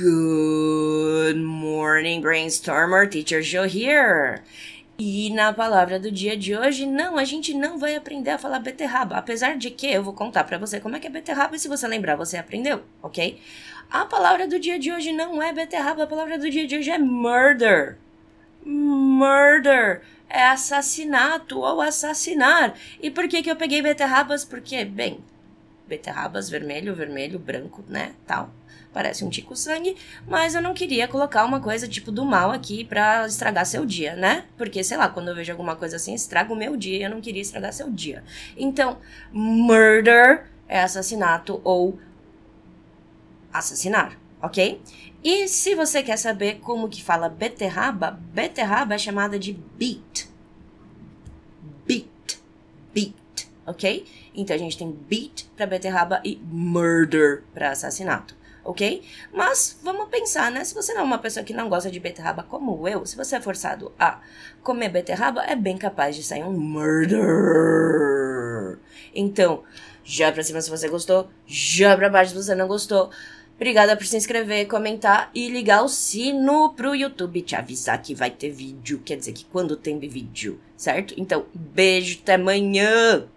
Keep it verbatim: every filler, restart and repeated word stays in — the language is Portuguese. Good morning, Brainstormer. Teacher Joe here. E na palavra do dia de hoje, não, a gente não vai aprender a falar beterraba. Apesar de que eu vou contar pra você como é que é beterraba e se você lembrar, você aprendeu, ok? A palavra do dia de hoje não é beterraba, a palavra do dia de hoje é murder. Murder é assassinato ou assassinar. E por que que eu peguei beterrabas? Porque, bem... beterrabas, vermelho, vermelho, branco, né, tal. Parece um tico sangue, mas eu não queria colocar uma coisa tipo do mal aqui pra estragar seu dia, né? Porque, sei lá, quando eu vejo alguma coisa assim, estraga o meu dia e eu não queria estragar seu dia. Então, murder é assassinato ou assassinar, ok? E se você quer saber como que fala beterraba, beterraba é chamada de beet. Beet. Beet. Ok? Então a gente tem beat para beterraba e murder para assassinato, ok? Mas vamos pensar, né? Se você não é uma pessoa que não gosta de beterraba como eu, se você é forçado a comer beterraba, é bem capaz de sair um murder. Então, já pra cima se você gostou, já pra baixo se você não gostou. Obrigada por se inscrever, comentar e ligar o sino pro YouTube te avisar que vai ter vídeo. Quer dizer que quando tem vídeo, certo? Então, beijo, até amanhã!